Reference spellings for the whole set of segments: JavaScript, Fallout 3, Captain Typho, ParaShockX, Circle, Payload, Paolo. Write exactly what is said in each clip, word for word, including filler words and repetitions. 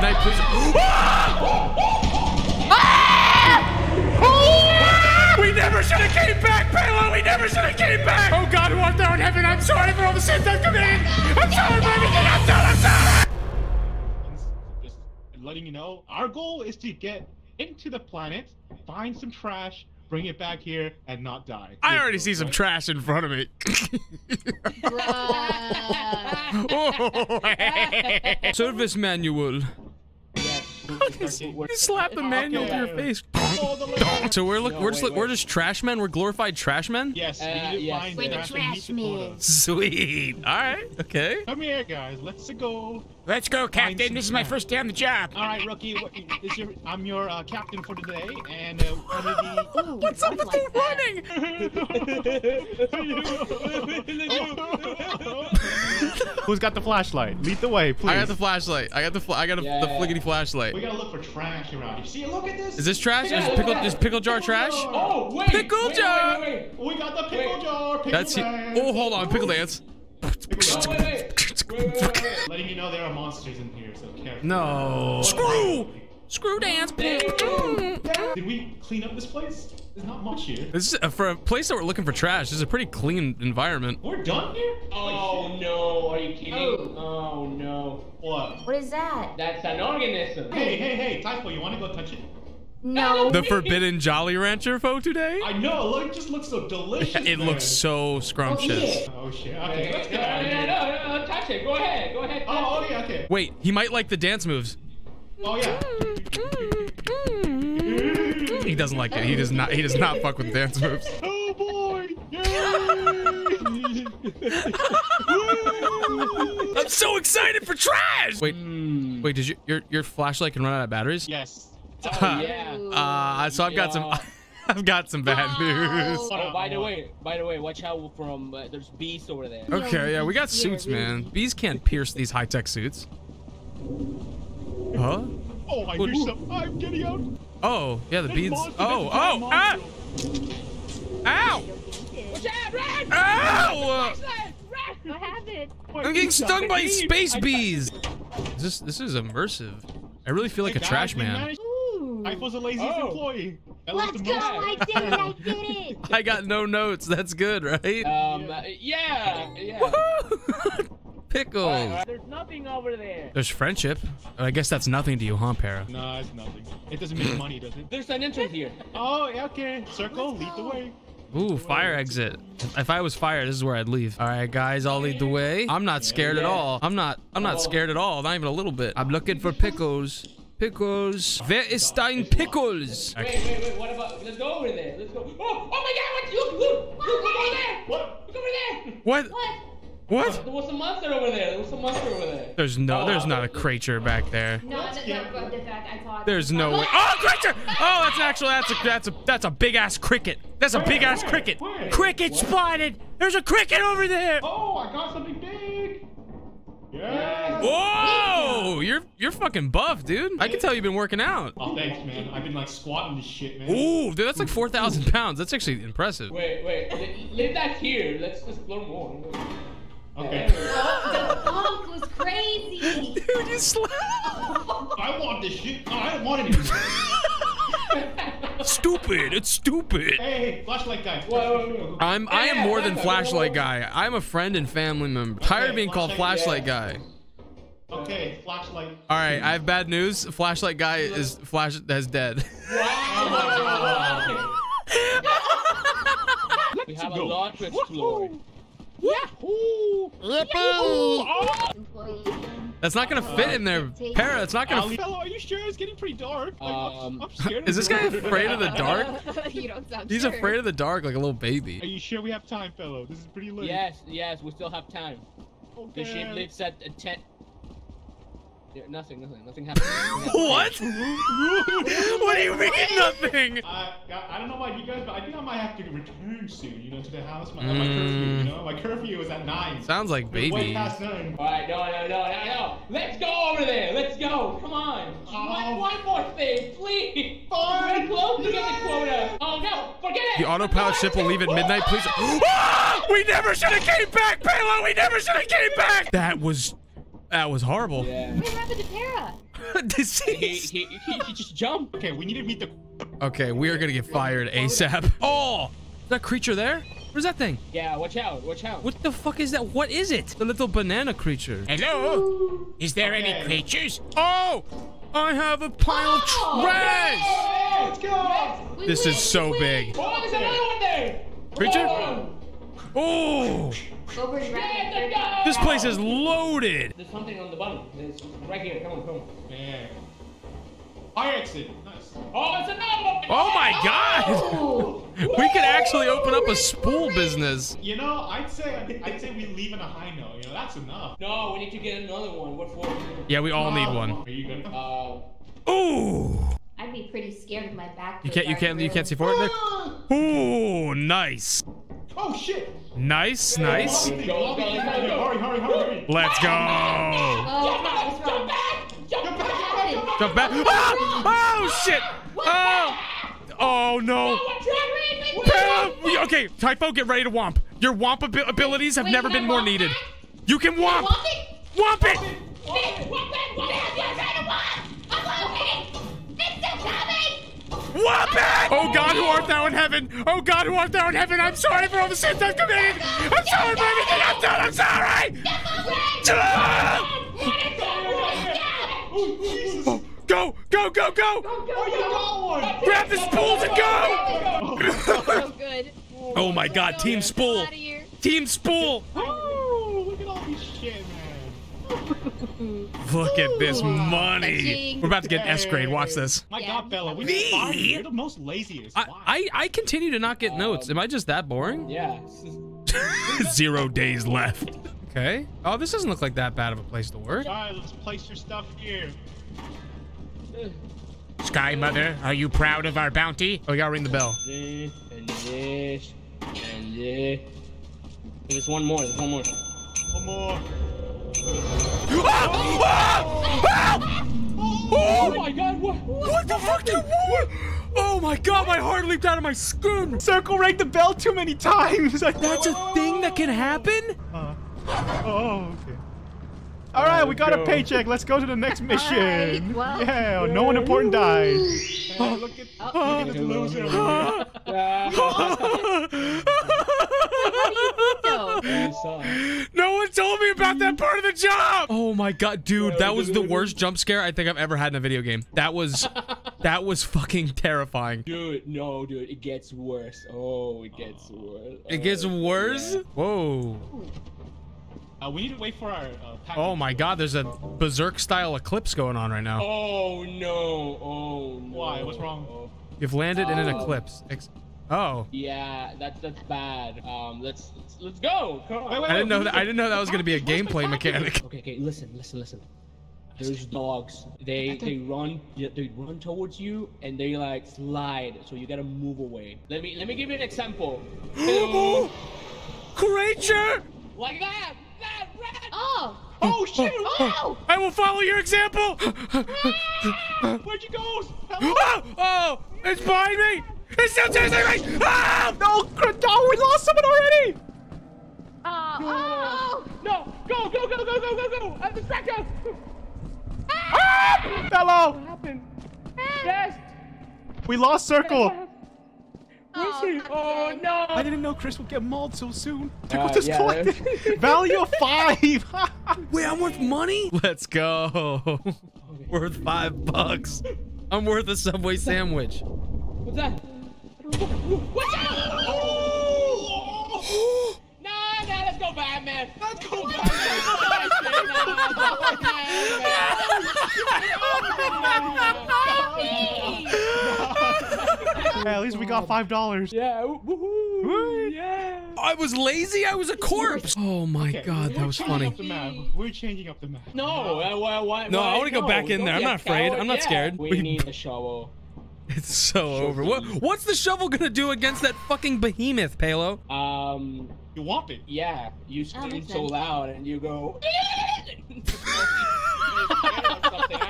Can I please? We never should have came back, Paolo! We never should have came back! Oh God, who art thou in heaven? I'm sorry for all the sins I've committed! I'm sorry for everything I've done! I'm sorry! Just letting you know, our goal is to get into the planet, find some trash, bring it back here, and not die. I already see some trash in front of me. Oh, service manual. You slap the manual okay. to your face. So we're look, no, we're just wait, we're wait. just trash men. We're glorified trash men. Yes, uh, we yes. we're the trash men. Sweet. All right. Okay. Come here, guys. Let's go. Let's go, Captain. This is my first day on the job. All right, rookie. What, this your, I'm your uh, captain for today, and uh, the, ooh, what's up with like the running? Who's got the flashlight? Lead the way, please. I got the flashlight. I got the fl I got a, yeah. the flickety flashlight. We gotta look for trash around here. See, look at this. Is this trash? Yeah, is pickle is pickle jar pickle trash? Jar. Oh wait. Pickle wait, jar. Wait, wait, wait. We got the pickle wait. jar. Pickle That's dance. Oh, hold on, pickle dance. Pickle, no, wait, wait. Wait, wait, wait. Letting you know there are monsters in here, so careful. No. Screw! Screw dance. Did we clean up this place? There's not much here. This is uh, for a place that we're looking for trash. This is a pretty clean environment. We're done here? Oh no! Are you kidding? Oh, oh no! What? What is that? That's an organism. Hey, hey, hey, Typho, you want to go touch it? No. The forbidden Jolly Rancher foe today? I know, it just looks so delicious. Yeah, it there. looks so scrumptious. Oh shit. Okay, let's get out of here. No, no, no, touch it. Go ahead. Go ahead. Oh, okay, okay. Wait, he might like the dance moves. Oh yeah. He doesn't like it. He does not he does not fuck with dance moves. Oh boy. Yay. I'm so excited for trash. Wait. Mm. Wait, did you, your your flashlight can run out of batteries? Yes. Oh, yeah. Uh, so I've got yeah. some, I've got some bad news. Oh, by the way, by the way, watch out from uh, there's bees over there. Okay, yeah, we got suits, man. Bees can't pierce these high-tech suits. Huh? Oh, I hear something. I'm getting out. Oh, yeah, the bees. Oh, oh, ah! Ow! Watch out, Red! Ow! What happened? I'm getting stung by space bees. This, this is immersive. I really feel like a trash man. I was a lazy oh. employee. I Let's go! I did it! I did it! I got no notes. That's good, right? Um, yeah. yeah. Woohoo! Pickles. Uh, there's nothing over there. There's friendship. I guess that's nothing to you, huh, Para? No, it's nothing. It doesn't make money, does it? There's an entrance here. Oh, okay. Circle, lead the way. Ooh, fire exit. If I was fire, this is where I'd leave. All right, guys, I'll lead the way. I'm not scared yeah, yeah. at all. I'm not. I'm not oh. scared at all. Not even a little bit. I'm looking for pickles. Pickles. Wer ist dein Pickles? Wait, wait, wait. What about? Let's go over there. Let's go. Oh, oh my God! What? You, you, you, look over there! What? Look over there! What? What? What? There was a monster over there. There was a monster over there. There's no. Oh, there's not a creature back there. No, that's not the fact I thought. There's no way. Oh, creature! Oh, that's actually that's a that's a that's a big ass cricket. That's a big ass cricket. Cricket spotted. There's a cricket over there. Oh, I got something big. Yes. Whoa! You're you're fucking buff, dude. I can tell you've been working out. Oh, thanks, man. I've been like squatting this shit, man. Ooh, dude, that's like four thousand pounds. That's actually impressive. Wait, wait. Leave that here. Let's explore more. Okay. The funk was crazy. Dude, you slapped. I want this shit. No, I don't want it. Stupid. It's stupid. Hey, flashlight guy. Whoa. I'm. I am more than flashlight guy. I'm a friend and family member. Tired okay, of being called flashlight guy. Okay, flashlight. All right, I have bad news. Flashlight guy is flash. That's dead. Wow. We have a lot to explore. Yahoo! Yahoo! That's not gonna fit in there, Para. It's not gonna. Fit. Fellow, are you sure? It's getting pretty dark. Like, um, I'm scared. Is this guy afraid of the dark? You don't sound He's sure. afraid of the dark, like a little baby. Are you sure we have time, fellow? This is pretty late. Yes, yes, we still have time. Okay. The ship lives at a tent. Yeah, nothing, nothing, nothing happened. What? What do you mean nothing? Uh, I don't know about you guys, but I think I might have to return soon, you know, to the house. My, mm. my curfew, you know? My curfew is at nine. Sounds like baby. Way past nine. All right, no, no, no, no, no. Let's go over there. Let's go. Come on. Oh. One, one more thing, please. We're close to getting the quota. Oh, no. Forget it. The autopilot ship will leave at midnight, please. We never should have came back, Paolo. We never should have came back. That was... That was horrible. Yeah. What happened to Tara? he, he, he just jumped. Okay, we need to meet the... Okay, we are going to get fired ASAP. Oh! Is that creature there? What is that thing? Yeah, watch out, watch out. What the fuck is that? What is it? The little banana creature. Hello? Is there okay. any creatures? Oh! I have a pile of oh, trash! Yes! Let's go! We this win, is so big. Oh, there's another one there! Creature? Oh! Oh. This place is loaded. There's something on the bottom. It's right here. Come on, come on. Yeah. I exit. Nice. Oh, it's another one. Oh my God! Oh. We could actually open up a spool business. You know, I'd say I'd say we leave on a high note. You know, that's enough. No, we need to get another one. What for? Yeah, we all no. need one. Are you gonna? Uh... Ooh. I'd be pretty scared if my back. You can't. You can't. Room. You can't see forward. Ah. Ooh, nice. Oh shit! Nice, yeah, nice. Go, go, go, go, go. Hurry, hurry, hurry! Let's go! Oh, jump back! Jump back! Jump back! Ah! Oh shit! Oh! Oh no! Payload! Okay, Typho, get ready to womp. Your womp ab abilities have Wait, never been more needed. Back? You can womp. Womp it! Womp it! Womp it! Womp it! Oh God, who art thou in heaven? Oh God, who art thou in heaven? I'm sorry for all the sins I've committed. I'm sorry for everything I've done. I'm sorry. Go, go, go, go! Grab the spools and go! Oh my God, team spool! Team spool! Look at all this shit, man. Look at this money. We're about to get S grade. Watch this. My yeah. God, fella, we need five. You're the most laziest. I, I I continue to not get um, notes. Am I just that boring? Yeah. Zero days left. Okay. Oh, this doesn't look like that bad of a place to work. All right, let's place your stuff here. Sky Mother, are you proud of our bounty? Oh, we gotta ring the bell. This and this and this. There's one more. There's one more. One more. Oh my God, what, what, what the fuck did what? Oh my God, my heart leaped out of my skin. Circle rang the bell too many times. That's a thing that can happen? Uh, oh, okay. All right, we got a paycheck. Let's go to the next mission. Yeah, no one important died. Oh, look at the loser. No one told me about that part of the job. Oh my God, dude, that was the worst jump scare I think I've ever had in a video game. That was, that was fucking terrifying. Dude, no, dude, it gets worse. Oh, it gets worse. It gets worse? Yeah. Whoa. Uh, we need to wait for our uh, package. Oh my God, there's a berserk style eclipse going on right now. Oh no, oh no. Why, what's wrong? Oh. You've landed oh. in an eclipse. Ex oh. Yeah, that's that's bad. Um, let's let's go. Come on. Wait, wait, I didn't know that. I didn't know that was gonna be a gameplay mechanic. Okay, okay, listen, listen, listen. There's dogs. They they run they run towards you and they like slide. So you gotta move away. Let me let me give you an example. Oh, creature! Like that. Oh! Oh shit! Oh. I will follow your example. Where'd you go? Oh! Oh! It's behind me! It's still chasing me! Ah! No! No! We lost someone already! Uh, oh! No! Go! Go! Go! Go! Go! Go! Go! I'm distracted! Ah! Fellow! What happened? Yes! We lost Circle. Oh, oh no! I didn't know Chris would get mauled so soon. Check out this collective value of five. Wait, I'm worth money? Let's go. Okay. Worth five bucks. I'm worth a Subway sandwich. What's that? What's that? Oh! No, no, let's go Batman. Let's go Batman. Yeah, at least we got five dollars. Yeah, woohoo! Yeah. I was lazy. I was a corpse. Oh my okay. God, that was funny. We're changing up the map. No, uh, why, why? No, why? I want to go no, back in there. I'm not afraid. Coward. I'm not yeah. scared. We, we need a shovel. It's so shovel. over. What? What's the shovel gonna do against that fucking behemoth, Paolo? Um, you womp it. Yeah, you scream so loud and you go. I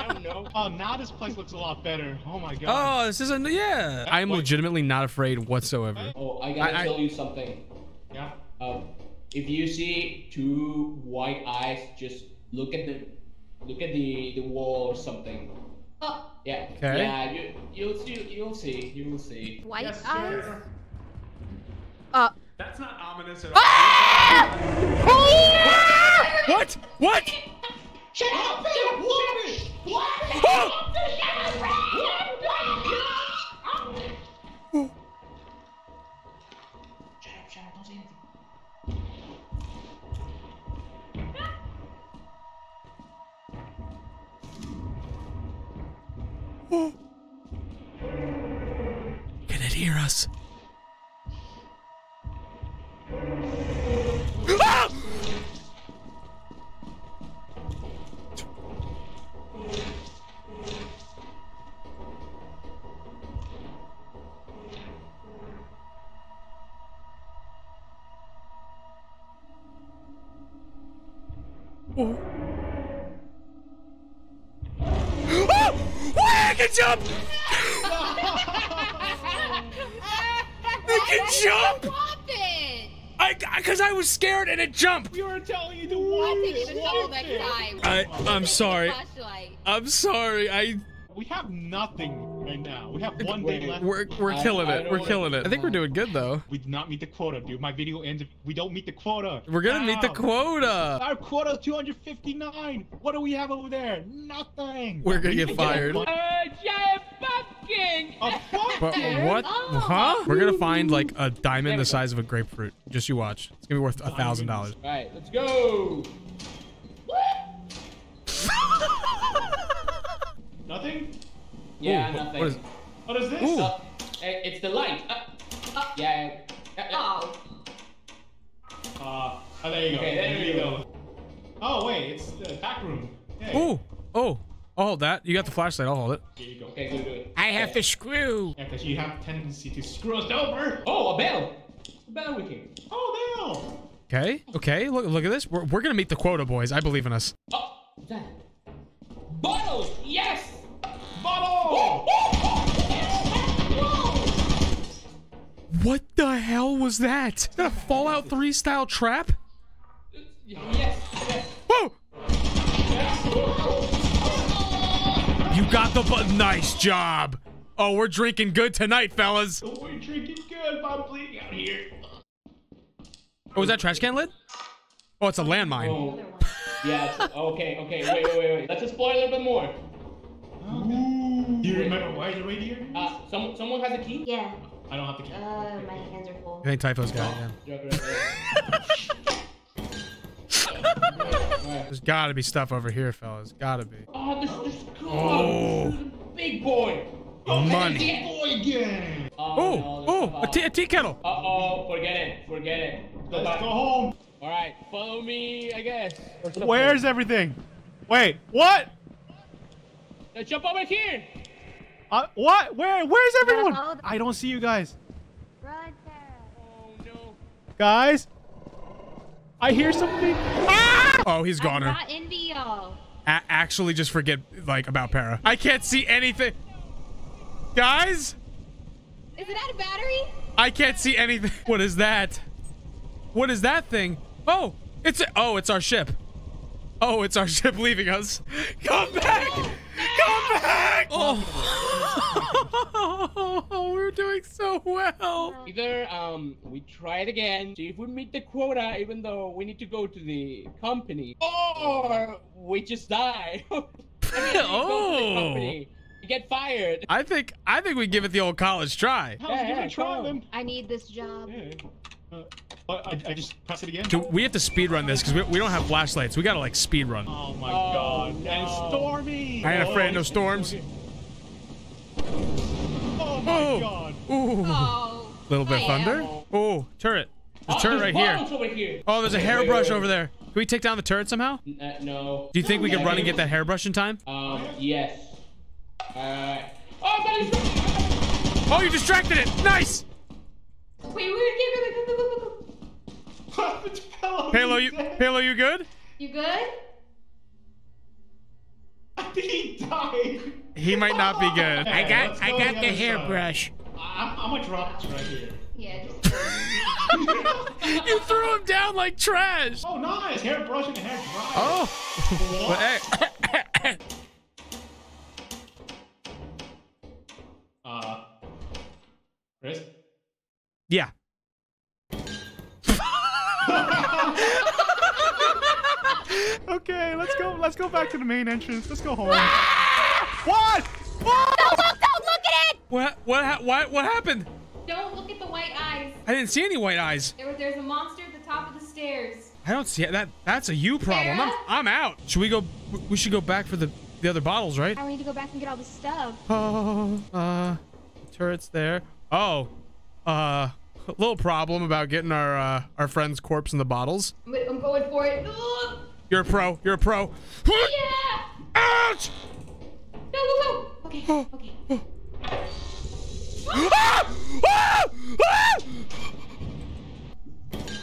don't know. Oh, now this place looks a lot better. Oh my God. Oh, this is a yeah. I am legitimately not afraid whatsoever. Oh, I gotta I, tell I, you something. Yeah. Um, if you see two white eyes just look at the look at the the wall or something. Oh. Yeah. Okay. Yeah. You you'll see you'll see you'll see. White yes, eyes. Sure. Uh. That's not ominous at all. Ah! Ah! What? What? Shut up! What? Can it hear us? Ah! Oh. Jump! They can jump! I, I, cause I was scared and it jumped. We were telling you to walk. I, I'm sorry. I'm sorry. I. We have nothing right now. We have one day left. We're we're killing it. We're killing it. I think we're doing good though. We did not meet the quota, dude. My video ends if we don't meet the quota. We're gonna meet the quota. Our quota is two hundred fifty-nine. What do we have over there? Nothing. We're gonna get fired. A pumpkin. What? Huh? We're gonna find like a diamond the size of a grapefruit. Just you watch. It's gonna be worth a thousand dollars. All right, let's go. Nothing? Yeah, Ooh, nothing. What is, what is this? Uh, it's the light. Uh, uh, yeah. Uh, oh. Uh, oh, there you go. Okay, there, there you go. go. Oh, wait, it's the back room. Hey. Ooh. Oh, I'll hold that. You got the flashlight. I'll hold it. Here you go. Okay, good, good. I have okay. to screw. Yeah, because you have a tendency to screw us over. Oh, a bell. A bell we can. Oh, bell. Okay, okay. Look, look at this. We're, we're going to meet the quota, boys. I believe in us. Oh, what's that? Bottles. Yes. Bottle! What the hell was that? Is that a Fallout three style trap? Yes. Whoa! You got the button. Nice job. Oh, we're drinking good tonight, fellas. Oh, we're drinking good. I'm bleeding out here. Oh, is that a trash can lid? Oh, it's a landmine. Oh. Yeah. It's, okay. Okay. Wait. Wait. Wait. Wait. Let's explore a little bit more. Ooh. Do you remember why you're right here? Uh, some, someone has a key? Yeah. I don't have the key. Uh, okay. My hands are full. I think Typho's got it, yeah. There's gotta be stuff over here, fellas. Gotta be. Oh, there's, there's gold. Oh. There's a big boy. Oh, money. Big boy again. Oh, oh, no, a, tea, a tea kettle. Uh-oh, forget it. Forget it. Let's Bye. go home. All right, follow me, I guess. Where's everything? Wait, what? Now jump over here! Uh, what? Where? Where's everyone? I don't see you guys. Right there. Oh, no. Guys? I hear something. Ah! Oh, he's goner. I'm not in V R. Actually, just forget like about Para. I can't see anything. Guys? Is it out of battery? I can't see anything. What is that? What is that thing? Oh, it's a oh, it's our ship. Oh, it's our ship leaving us. Come back! Oh! Come back! Oh. Oh, we're doing so well. Either um, we try it again, see if we meet the quota, even though we need to go to the company, or we just die. I mean, oh! Go to the company, get fired. I think I think we give it the old college try. Yeah, yeah, yeah, try them. I need this job. Yeah. Uh, I, I just press it again. Do we have to speed run this because we, we don't have flashlights. We gotta like speed run. Oh my oh, god! No. And stormy. I ain't oh, afraid of no storms. Okay. Oh my oh. god! Ooh. Oh, little bit of thunder. Oh, turret. The oh, turret right here. Over here. Oh, there's a hairbrush wait, wait, wait. over there. Can we take down the turret somehow? Uh, no. Do you think no, we could run and get that hairbrush in time? Um, yes. Uh, oh, but it's... oh, you distracted it. Nice. Wait, we were giving Paolo, Paolo, you, Paolo, you good? You good? I think he died. He might not be good. Okay, I got, I got the, the hairbrush. I'm, I'm gonna drop this right here. Yeah. Just You threw him down like trash. Oh, nice. Hairbrush and hair dryer. Oh. Well, hey. uh, Chris? Yeah. Okay, let's go. Let's go back to the main entrance. Let's go home. Ah! What? What? Don't look! Don't look at it! What? What? What? What happened? Don't look at the white eyes. I didn't see any white eyes. There, there's a monster at the top of the stairs. I don't see it. That. That's a you problem. I'm, I'm out. Should we go? We should go back for the the other bottles, right? I need to go back and get all the stuff. Oh. Uh. The turret's there. Oh. Uh. A little problem about getting our uh, our friend's corpse in the bottles. I'm going for it. Oh! You're a pro. You're a pro. Yeah! Ouch! No, no, no. Okay, okay. Ah! Ah! Ah!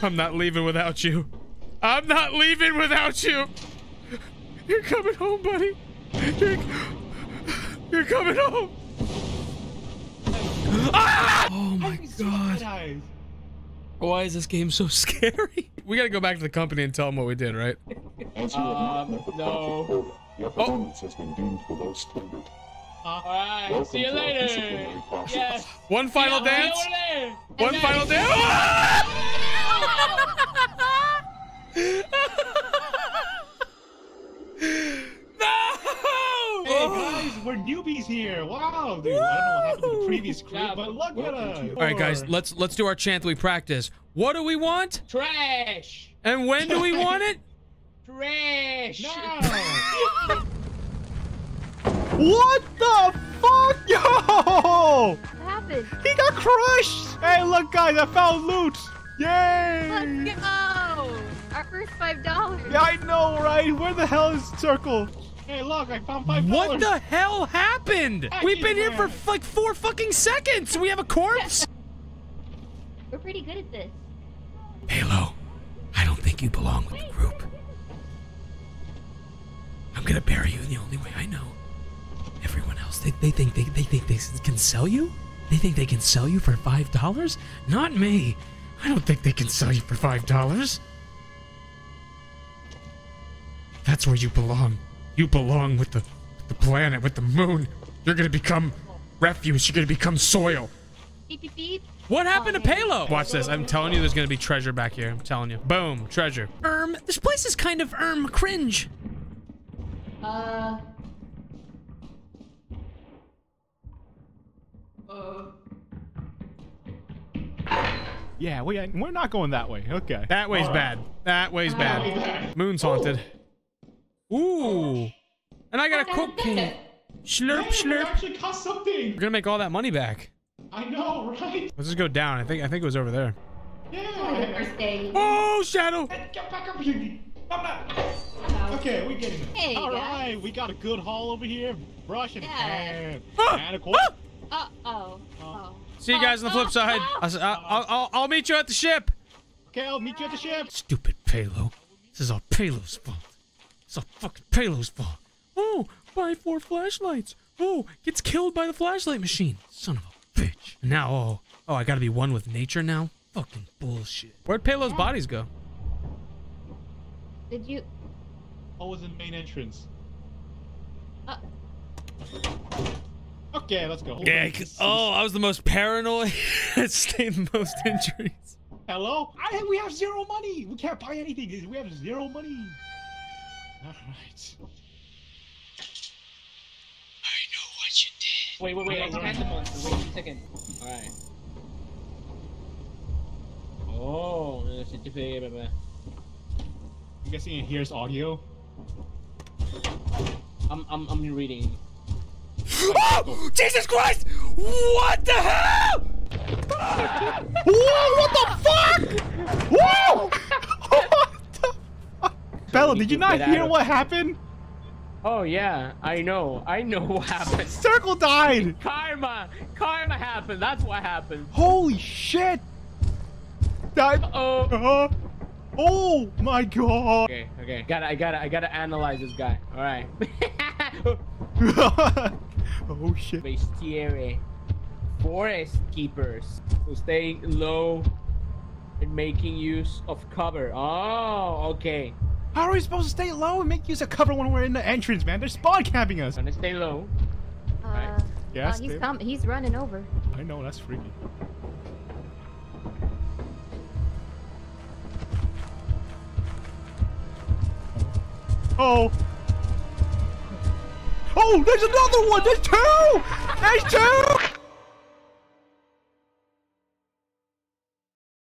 I'm not leaving without you. I'm not leaving without you. You're coming home, buddy. You're, you're coming home. Ah! Oh my God. Why is this game so scary? We gotta go back to the company and tell them what we did, right? Um, no. Your performance has been deemed below standard. Alright, see you later. Yes. One final dance. One final dance. No! Hey guys, we're newbies here. Wow, dude. Woo! I don't know what happened to the previous crew, yeah, but look at us. Alright guys, let's let's do our chant that we practice. What do we want? Trash. And when do we want it? Trash. No. What the fuck? Yo! What happened? He got crushed. Hey, look, guys, I found loot. Yay! Let's go. Our first five dollars. Yeah, I know, right? Where the hell is Circle? Hey, look, I found five dollars. What the hell happened? I We've been here for like four fucking seconds. We have a corpse. We're pretty good at this. Halo, I don't think you belong with the group. I'm gonna bury you in the only way I know. Everyone else, they, they think they, they think they can sell you? They think they can sell you for five dollars? Not me. I don't think they can sell you for five dollars. That's where you belong. You belong with the, the planet, with the moon. You're gonna become refuse. You're gonna become soil. Beep, beep, beep. What happened oh, to Payload? Watch this. I'm telling you, there's gonna be treasure back here. I'm telling you. Boom, treasure. Um, this place is kind of um cringe. Uh. Uh. Yeah, we we're not going that way. Okay. That way's right. bad. That way's uh, bad. Yeah. Moon's haunted. Ooh. Ooh. And I got a cookie. Slurp, hey, slurp. Actually cost something. We're gonna make all that money back. I know, right? Let's just go down. I think I think it was over there. Yeah. Oh, Shadow. Hey, get back up here. Come back. Okay, we get it. Hey, all guys. Right, we got a good haul over here. Brush and yeah. ah, ah. Uh oh. Oh. See you guys on the flip side. I'll, I'll, I'll, I'll meet you at the ship. Okay, I'll meet you at the ship. Stupid Payload. This is all Payload's fault. It's all fucking Payload's fault. Oh, buy four flashlights. Oh, gets killed by the flashlight machine. Son of a bitch. Now, oh, oh, I gotta be one with nature now? Fucking bullshit. Where'd Payload's yeah. bodies go? Did you... Oh, it was in the main entrance. Uh... Okay, let's go. Yeah, oh, I was the most paranoid. Sustained most injuries. Hello? I, we have zero money. We can't buy anything. We have zero money. All right. I know what you did. Wait, wait, wait. I can't the monster. Wait two seconds. All right. Oh, that's a different. I'm guessing it hears audio. I'm, I'm, I'm reading. Oh! Jesus Christ! What the hell? Whoa! What the fuck? Whoa! What the fuck? Bella, did you not hear what happened? Oh yeah, I know. I know what happened. Circle died. Karma. Karma happened. That's what happened. Holy shit! That. Uh oh. Oh my God. Okay. Okay. Got it. I got it. I gotta analyze this guy. All right. Oh shit. Bestiary. Forest keepers. So staying low. and making use of cover. Oh, okay. How are we supposed to stay low and make use of cover when we're in the entrance, man? They're spawn camping us. Gonna stay low. Uh, right. Yeah. Uh, he's come. He's running over. I know. That's freaky. Oh. Oh, there's another one. There's two. There's two.